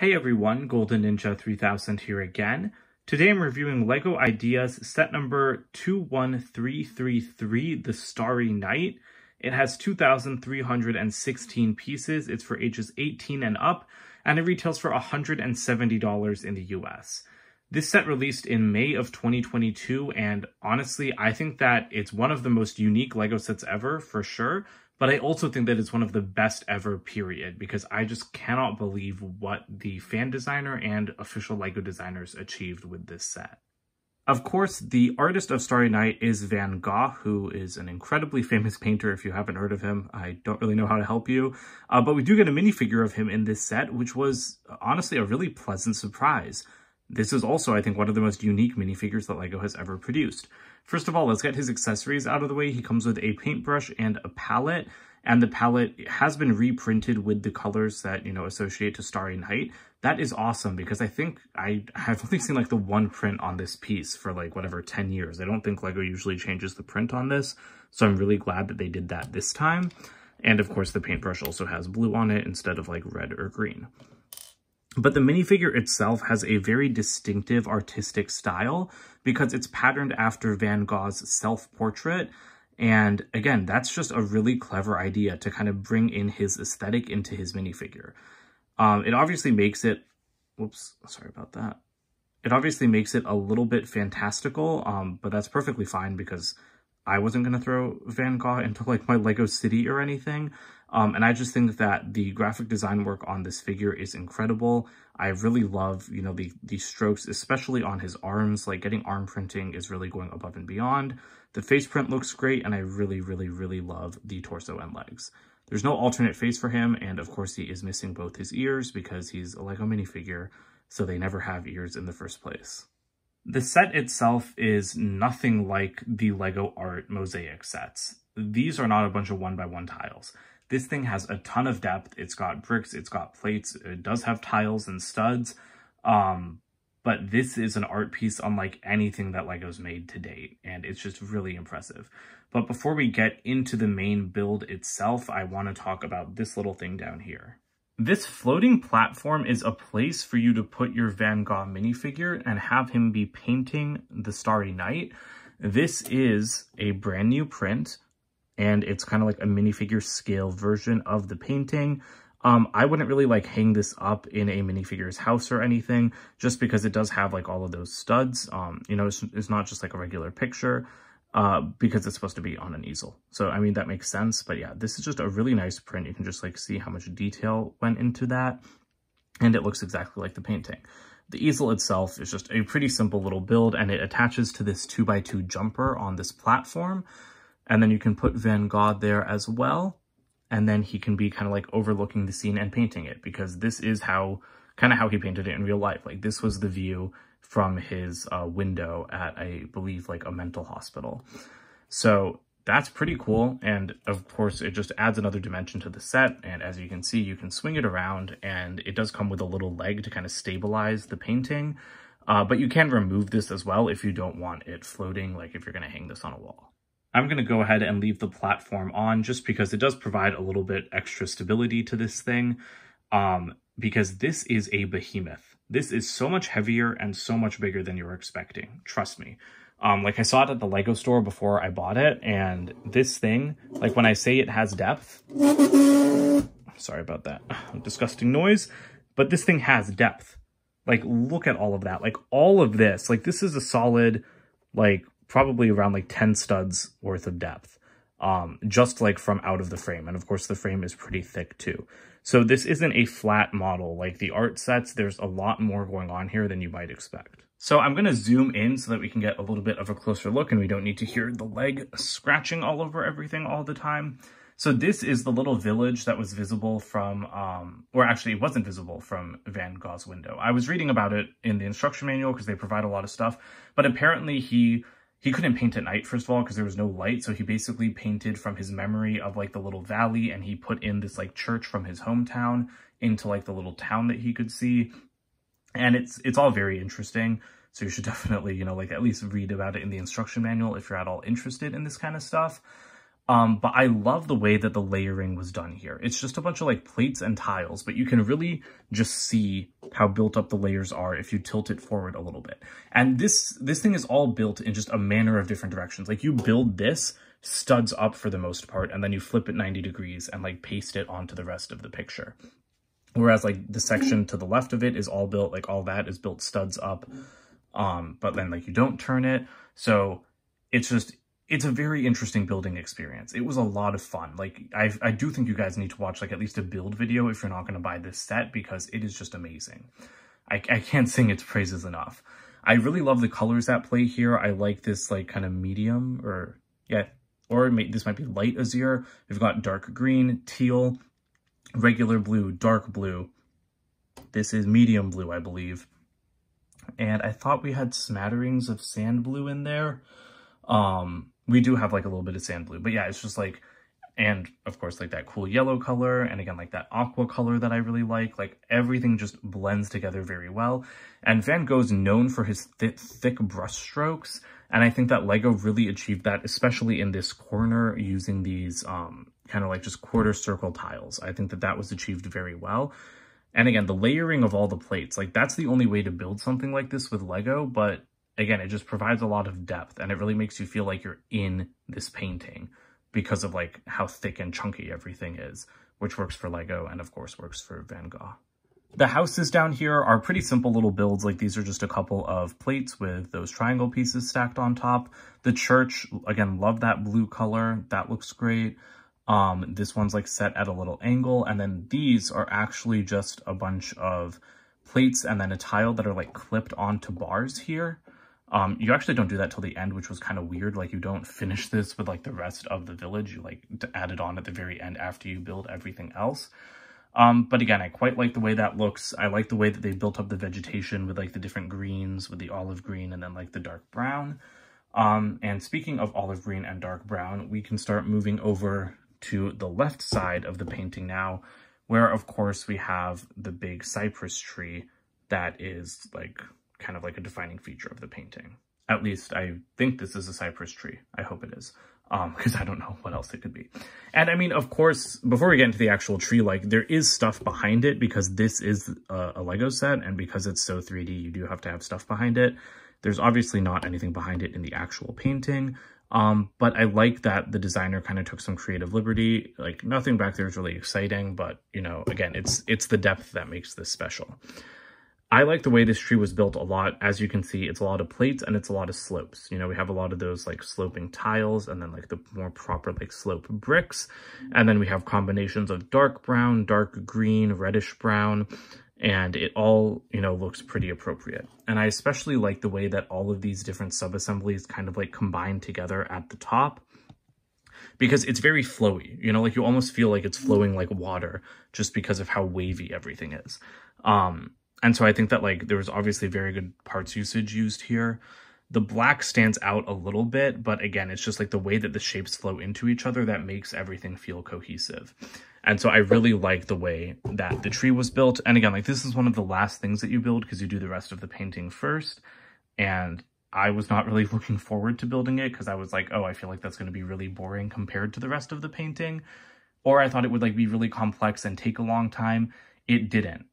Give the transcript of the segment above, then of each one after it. Hey everyone, GoldenNinja3000 here again. Today I'm reviewing LEGO Ideas set number 21333, The Starry Night. It has 2,316 pieces, it's for ages 18 and up, and it retails for $170 in the US. This set released in May of 2022, and honestly, I think that it's one of the most unique LEGO sets ever, for sure. But I also think that it's one of the best ever, period, because I just cannot believe what the fan designer and official LEGO designers achieved with this set. Of course, the artist of Starry Night is Van Gogh, who is an incredibly famous painter. If you haven't heard of him, I don't really know how to help you. But we do get a minifigure of him in this set, which was honestly a really pleasant surprise. This is also, I think, one of the most unique minifigures that LEGO has ever produced. First of all, let's get his accessories out of the way. He comes with a paintbrush and a palette, and the palette has been reprinted with the colors that, you know, associate to Starry Night. That is awesome, because I think I have only seen, like, the one print on this piece for, like, whatever, 10 years. I don't think LEGO usually changes the print on this, so I'm really glad that they did that this time. And, of course, the paintbrush also has blue on it instead of, like, red or green. But the minifigure itself has a very distinctive artistic style because it's patterned after Van Gogh's self-portrait. And again, that's just a really clever idea to kind of bring in his aesthetic into his minifigure. It obviously makes it... Whoops, sorry about that. It obviously makes it a little bit fantastical, but that's perfectly fine because I wasn't going to throw Van Gogh into, like, my LEGO city or anything. And I just think that the graphic design work on this figure is incredible. I really love, you know, the strokes, especially on his arms. Like, getting arm printing is really going above and beyond. The face print looks great, and I really, really, really love the torso and legs. There's no alternate face for him, and of course he is missing both his ears because he's a LEGO minifigure, so they never have ears in the first place. The set itself is nothing like the LEGO art mosaic sets. These are not a bunch of one-by-one tiles. This thing has a ton of depth. It's got bricks, it's got plates, it does have tiles and studs, but this is an art piece unlike anything that LEGO's made to date, and it's just really impressive. But before we get into the main build itself, I want to talk about this little thing down here. This floating platform is a place for you to put your Van Gogh minifigure and have him be painting the Starry Night. This is a brand new print, and it's kind of like a minifigure scale version of the painting. I wouldn't really, like, hang this up in a minifigure's house or anything, just because it does have, like, all of those studs. You know, it's not just like a regular picture because it's supposed to be on an easel. So, I mean, that makes sense. But yeah, this is just a really nice print. You can just, like, see how much detail went into that. And it looks exactly like the painting. The easel itself is just a pretty simple little build, and it attaches to this 2x2 jumper on this platform. And then you can put Van Gogh there as well. And then he can be kind of, like, overlooking the scene and painting it, because this is how he painted it in real life. Like, this was the view from his window at, I believe, like, a mental hospital. So that's pretty cool, and of course it just adds another dimension to the set. And as you can see, you can swing it around, and it does come with a little leg to kind of stabilize the painting, but you can remove this as well if you don't want it floating, like if you're going to hang this on a wall. I'm going to go ahead and leave the platform on just because it does provide a little bit extra stability to this thing, because this is a behemoth. This is so much heavier and so much bigger than you were expecting. Trust me. Like, I saw it at the LEGO store before I bought it, and this thing, like, when I say it has depth, sorry about that disgusting noise, but this thing has depth. Like, look at all of that. Like, all of this, like, this is a solid, like, probably around, like, 10 studs worth of depth, just, like, from out of the frame. And of course the frame is pretty thick too. So this isn't a flat model like the art sets. There's a lot more going on here than you might expect. So I'm going to zoom in so that we can get a little bit of a closer look, and we don't need to hear the leg scratching all over everything all the time. So this is the little village that was visible from, or actually it wasn't visible from Van Gogh's window. I was reading about it in the instruction manual because they provide a lot of stuff, but apparently he couldn't paint at night, first of all, because there was no light. So he basically painted from his memory of, like, the little valley, and he put in this, like, church from his hometown into, like, the little town that he could see. And it's all very interesting. So you should definitely, you know, like, at least read about it in the instruction manual if you're at all interested in this kind of stuff. But I love the way that the layering was done here. It's just a bunch of like plates and tiles, but you can really just see how built up the layers are if you tilt it forward a little bit. And this thing is all built in just a manner of different directions. Like you build this studs up for the most part, and then you flip it 90 degrees and like paste it onto the rest of the picture. Whereas like the section to the left of it is all built, like all that is built studs up. But then like you don't turn it. So it's just, it's a very interesting building experience. It was a lot of fun. Like I do think you guys need to watch like at least a build video if you're not going to buy this set, because it is just amazing. I can't sing its praises enough. I really love the colors at play here. I like this like kind of medium this might be light azure. We've got dark green, teal, regular blue, dark blue. This is medium blue, I believe. And I thought we had smatterings of sand blue in there. We do have like a little bit of sand blue, but yeah, it's just like, and of course like that cool yellow color. And again, like that aqua color that I really like everything just blends together very well. And Van Gogh's known for his thick brush strokes. And I think that LEGO really achieved that, especially in this corner using these, kind of like just quarter circle tiles. I think that that was achieved very well. And again, the layering of all the plates, like that's the only way to build something like this with LEGO, but again, it just provides a lot of depth, and it really makes you feel like you're in this painting because of like how thick and chunky everything is, which works for LEGO and of course works for Van Gogh. The houses down here are pretty simple little builds. Like these are just a couple of plates with those triangle pieces stacked on top. The church, again, love that blue color. That looks great. This one's like set at a little angle. And then these are actually just a bunch of plates and then a tile that are like clipped onto bars here. You actually don't do that till the end, which was kind of weird. Like you don't finish this with like the rest of the village. You like add it on at the very end after you build everything else. But again, I quite like the way that looks. I like the way that they built up the vegetation with like the different greens, with the olive green and then like the dark brown. And speaking of olive green and dark brown, we can start moving over to the left side of the painting now, where of course we have the big cypress tree that is like kind of like a defining feature of the painting. At least I think this is a cypress tree. I hope it is, because I don't know what else it could be. And I mean, of course, before we get into the actual tree, like there is stuff behind it because this is a LEGO set, and because it's so 3D, you do have to have stuff behind it. There's obviously not anything behind it in the actual painting, but I like that the designer kind of took some creative liberty. Like nothing back there is really exciting, but you know, again, it's the depth that makes this special. I like the way this tree was built a lot. As you can see, it's a lot of plates and it's a lot of slopes. You know, we have a lot of those like sloping tiles and then like the more proper like slope bricks. And then we have combinations of dark brown, dark green, reddish brown, and it all, you know, looks pretty appropriate. And I especially like the way that all of these different sub-assemblies kind of like combine together at the top, because it's very flowy, you know, like you almost feel like it's flowing like water just because of how wavy everything is. And so I think that like there was obviously very good parts usage used here. The black stands out a little bit, but again, it's just like the way that the shapes flow into each other that makes everything feel cohesive. And so I really like the way that the tree was built. And again, like this is one of the last things that you build because you do the rest of the painting first. And I was not really looking forward to building it because I was like, oh, I feel like that's going to be really boring compared to the rest of the painting. Or I thought it would like be really complex and take a long time. It didn't.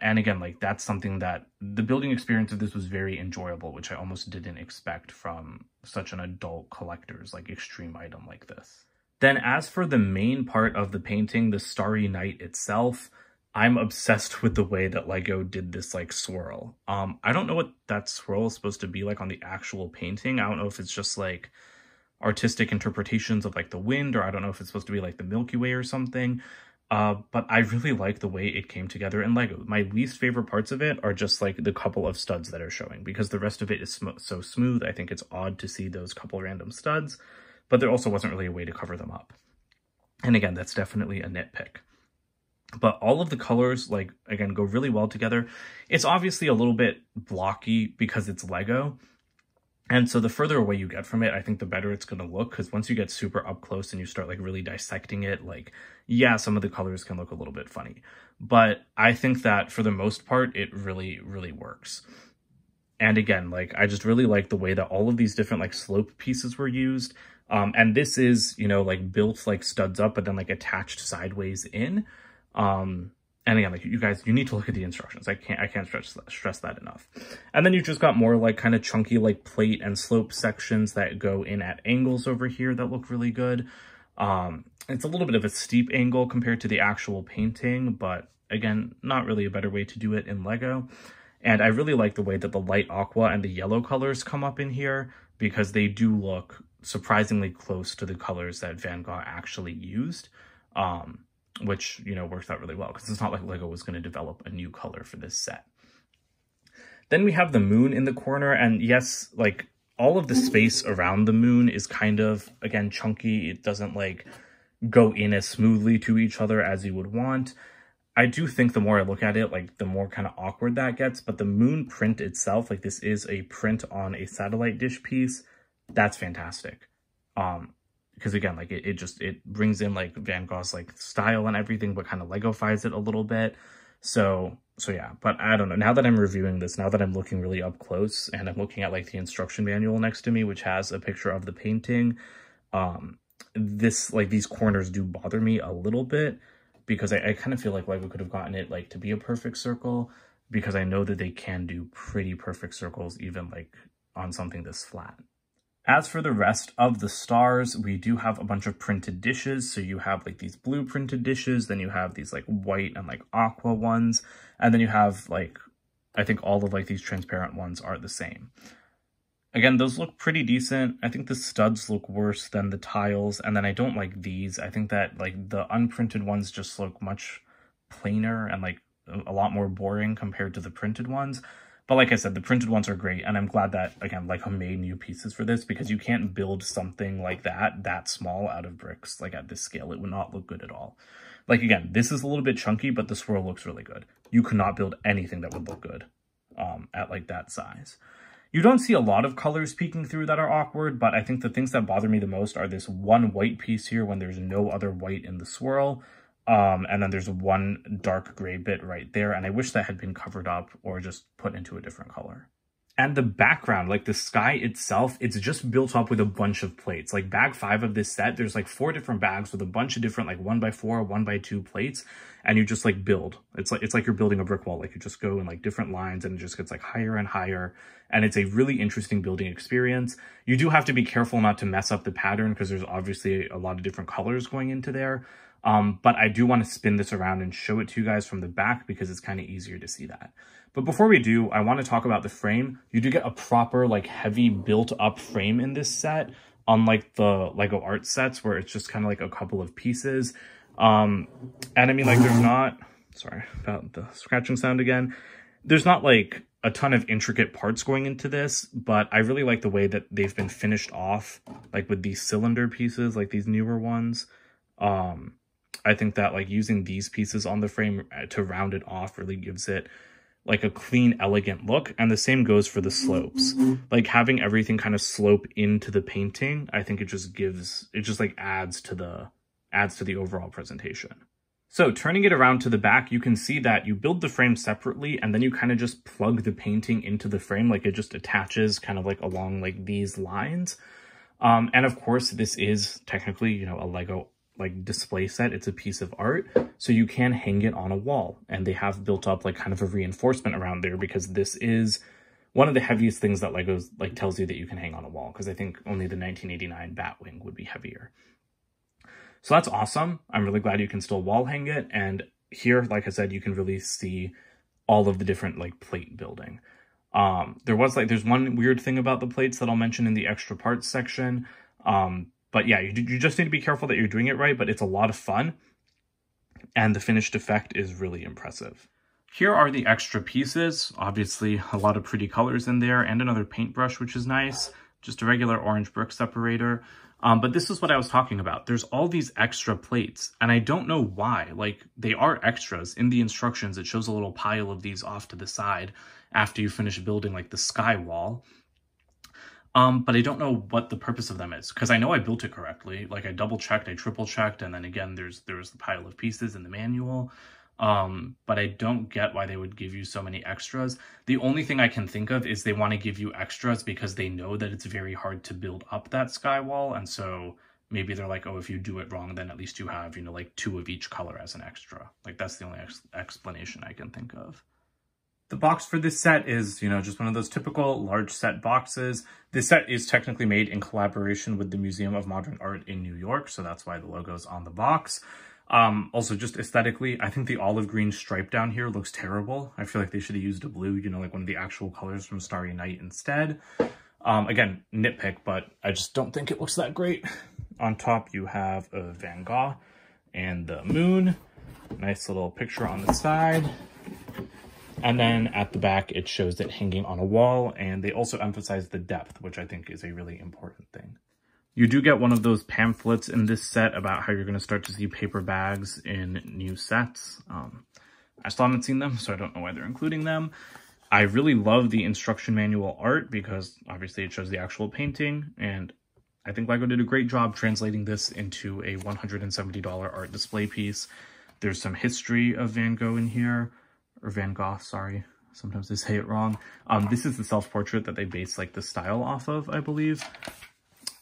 And again, like that's something that the building experience of this was very enjoyable, which I almost didn't expect from such an adult collector's like extreme item like this. Then as for the main part of the painting, the Starry Night itself, I'm obsessed with the way that LEGO did this like swirl. I don't know what that swirl is supposed to be like on the actual painting. I don't know if it's just like artistic interpretations of like the wind, or I don't know if it's supposed to be like the Milky Way or something. But I really like the way it came together in LEGO. My least favorite parts of it are just like the couple of studs that are showing, because the rest of it is so smooth. I think it's odd to see those couple random studs, but there also wasn't really a way to cover them up. And again, that's definitely a nitpick. But all of the colors, like, again, go really well together. It's obviously a little bit blocky because it's LEGO. And so the further away you get from it, I think the better it's going to look, because once you get super up close and you start like really dissecting it, like, yeah, some of the colors can look a little bit funny. But I think that for the most part, it really, really works. And again, like, I just really like the way that all of these different like slope pieces were used. And this is, you know, like built like studs up, but then like attached sideways in. And again, like you guys, you need to look at the instructions. I can't stress that enough. And then you just got more like kind of chunky, like plate and slope sections that go in at angles over here that look really good. It's a little bit of a steep angle compared to the actual painting, but again, not really a better way to do it in LEGO. And I really like the way that the light aqua and the yellow colors come up in here, because they do look surprisingly close to the colors that Van Gogh actually used, which, you know, works out really well, because it's not like LEGO was going to develop a new color for this set. Then we have the moon in the corner, and yes, like, all of the space around the moon is kind of, again, chunky. It doesn't, like, go in as smoothly to each other as you would want. I do think the more I look at it, like, the more kind of awkward that gets, but the moon print itself, like, this is a print on a satellite dish piece. That's fantastic. Because, again, like, it brings in, like, Van Gogh's, like, style and everything, but kind of LEGO-fies it a little bit. So yeah, but I don't know. Now that I'm reviewing this, now that I'm looking really up close, and I'm looking at, like, the instruction manual next to me, which has a picture of the painting, this, like, these corners do bother me a little bit, because I kind of feel like LEGO could have gotten it, like, to be a perfect circle, because I know that they can do pretty perfect circles, even, like, on something this flat. As for the rest of the stars, we do have a bunch of printed dishes. So you have like these blue printed dishes, then you have these like white and like aqua ones. And then you have like, I think all of like these transparent ones are the same. Again, those look pretty decent. I think the studs look worse than the tiles. And then I don't like these. I think that like the unprinted ones just look much plainer and like a lot more boring compared to the printed ones. But like I said, the printed ones are great, and I'm glad that, again, like, I made new pieces for this, because you can't build something like that small out of bricks, like, at this scale. It would not look good at all. Like, again, this is a little bit chunky, but the swirl looks really good. You could not build anything that would look good at, like, that size. You don't see a lot of colors peeking through that are awkward, but I think the things that bother me the most are this one white piece here when there's no other white in the swirl. And then there's one dark gray bit right there, and I wish that had been covered up or just put into a different color. And the background, like the sky itself, it's just built up with a bunch of plates. Like bag 5 of this set, there's like 4 different bags with a bunch of different like 1x4, 1x2 plates, and you just like build. It's like you're building a brick wall. Like you just go in like different lines, and it just gets like higher and higher. And it's a really interesting building experience. You do have to be careful not to mess up the pattern, because there's obviously a lot of different colors going into there. But I do want to spin this around and show it to you guys from the back, because it's kind of easier to see that. But before we do, I want to talk about the frame. You do get a proper, like, heavy built-up frame in this set, unlike the LEGO Art sets, where it's just kind of like a couple of pieces. And I mean, like, there's not... Sorry about the scratching sound again. There's not, like, a ton of intricate parts going into this, but I really like the way that they've been finished off, like, with these cylinder pieces, like these newer ones. I think that like using these pieces on the frame to round it off really gives it like a clean, elegant look. And the same goes for the slopes, like having everything kind of slope into the painting. I think it just gives, it just like adds to the overall presentation. So turning it around to the back, you can see that you build the frame separately, and then you kind of just plug the painting into the frame. Like it just attaches kind of like along like these lines. And of course this is technically, you know, a LEGO like display set. It's a piece of art, so you can hang it on a wall, and they have built up like kind of a reinforcement around there, because this is one of the heaviest things that LEGO like tells you that you can hang on a wall, because I think only the 1989 Batwing would be heavier. So that's awesome. I'm really glad you can still wall hang it, and here, like I said, you can really see all of the different like plate building. There's one weird thing about the plates that I'll mention in the extra parts section. But yeah, you just need to be careful that you're doing it right, but it's a lot of fun, and the finished effect is really impressive. Here are the extra pieces. Obviously, a lot of pretty colors in there, and another paintbrush, which is nice. Just a regular orange brick separator. But this is what I was talking about. There's all these extra plates, and I don't know why. Like, they are extras. In the instructions, it shows a little pile of these off to the side after you finish building, like, the sky wall. But I don't know what the purpose of them is, because I know I built it correctly. Like I double checked, I triple checked, and then again, there's the pile of pieces in the manual. But I don't get why they would give you so many extras. The only thing I can think of is they want to give you extras because they know that it's very hard to build up that sky wall, and so maybe they're like, oh, if you do it wrong, then at least you have, you know, like two of each color as an extra. Like, that's the only explanation I can think of. The box for this set is, you know, just one of those typical large set boxes. This set is technically made in collaboration with the Museum of Modern Art in New York, so that's why the logo's on the box. Also, just aesthetically, I think the olive green stripe down here looks terrible. I feel like they should have used a blue, you know, like one of the actual colors from Starry Night instead. Again, nitpick, but I just don't think it looks that great. On top, you have Van Gogh and the moon. Nice little picture on the side. And then at the back, it shows it hanging on a wall, and they also emphasize the depth, which I think is a really important thing. You do get one of those pamphlets in this set about how you're going to start to see paper bags in new sets. I still haven't seen them, so I don't know why they're including them. I really love the instruction manual art because obviously it shows the actual painting, and I think LEGO did a great job translating this into a $170 art display piece. There's some history of Van Gogh in here. Or Van Gogh, sorry. Sometimes they say it wrong. This is the self-portrait that they base like the style off of, I believe.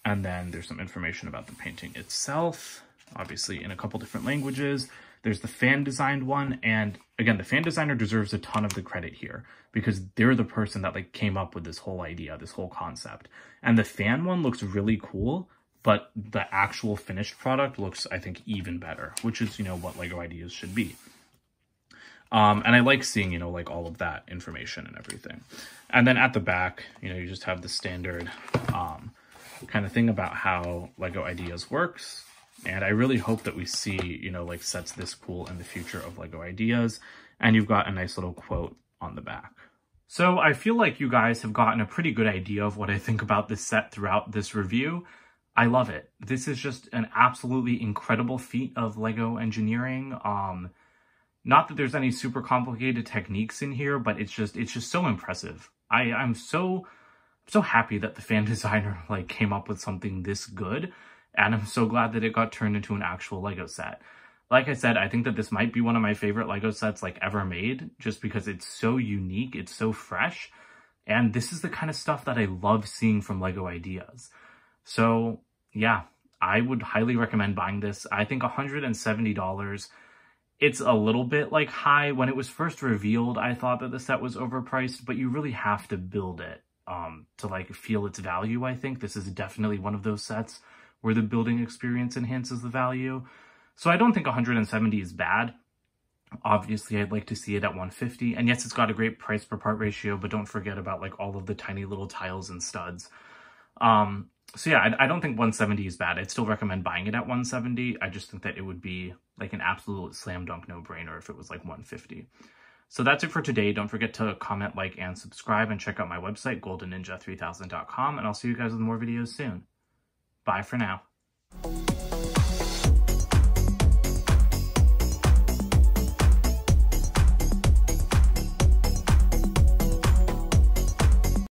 And then there's some information about the painting itself, obviously in a couple different languages. There's the fan-designed one, and again, the fan designer deserves a ton of the credit here because they're the person that like came up with this whole idea, this whole concept. And the fan one looks really cool, but the actual finished product looks, I think, even better, which is, you know, what LEGO Ideas should be. And I like seeing, you know, like all of that information and everything. And then at the back, you know, you just have the standard kind of thing about how LEGO Ideas works. And I really hope that we see, you know, like sets this cool in the future of LEGO Ideas. And you've got a nice little quote on the back. So I feel like you guys have gotten a pretty good idea of what I think about this set throughout this review. I love it. This is just an absolutely incredible feat of LEGO engineering. Not that there's any super complicated techniques in here, but it's just so impressive. I'm so happy that the fan designer like came up with something this good, and I'm so glad that it got turned into an actual LEGO set. Like I said, I think that this might be one of my favorite LEGO sets like ever made, just because it's so unique, it's so fresh, and this is the kind of stuff that I love seeing from LEGO Ideas. So yeah, I would highly recommend buying this. I think $170. It's a little bit like high. When it was first revealed, I thought that the set was overpriced, but you really have to build it to like feel its value, I think. This is definitely one of those sets where the building experience enhances the value. So I don't think 170 is bad. Obviously, I'd like to see it at 150. And yes, it's got a great price per part ratio, but don't forget about like all of the tiny little tiles and studs. So yeah, I don't think 170 is bad. I'd still recommend buying it at 170. I just think that it would be like an absolute slam dunk no-brainer if it was like 150. So that's it for today. Don't forget to comment, like, and subscribe, and check out my website, GoldenNinja3000.com, and I'll see you guys with more videos soon. Bye for now.